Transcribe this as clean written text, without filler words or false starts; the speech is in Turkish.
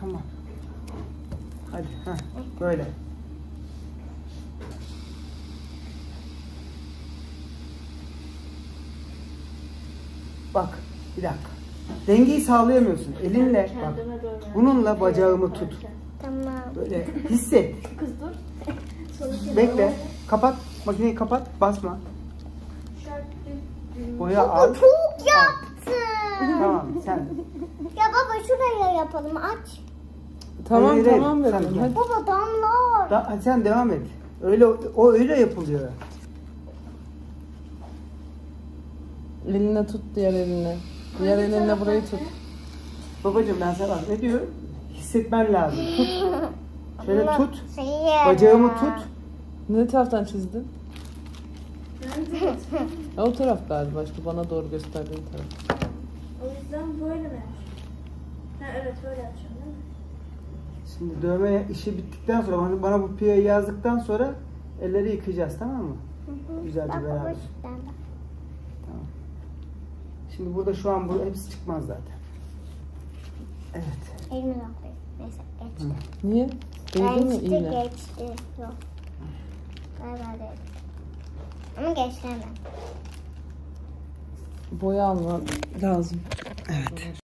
Tamam. Hadi. Heh, böyle. Bak. Bir dakika. Dengeyi sağlayamıyorsun. Elinle bak. Bununla bacağımı tut. Tamam. Böyle hisset. Kız dur. Bekle. Kapat. Makineyi kapat. Basma. Boya al. Puk yaptım. Tamam sen. Ya baba şuraya yapalım. Aç. Tamam hayır, tamam verelim. Baba damlar. Sen devam et. Öyle o öyle yapılıyor. Eline tut diğer eline. Diğer elinle burayı tut. Babacığım ben sana ne diyorum? Hissetmen lazım. Tut. Şöyle tut. Bacağımı tut. Ne taraftan çizdin? O taraf galiba. İşte bana doğru gösterdiğin taraf. O yüzden böyle mi? Ha evet böyle yapacağım değil mi? Şimdi dövme işi bittikten sonra hani bana bu piyayı yazdıktan sonra elleri yıkayacağız tamam mı? Hı hı. Güzelce bak, beraber. Tamam. Şimdi burada şu an bu hepsi çıkmaz zaten. Evet. Elimi noktayım. Neyse geçti. Hı. Niye? Değdi mi iğne? Geçti. Yok. Galiba değdi. Ama geçti hemen. Boya almak lazım. Evet.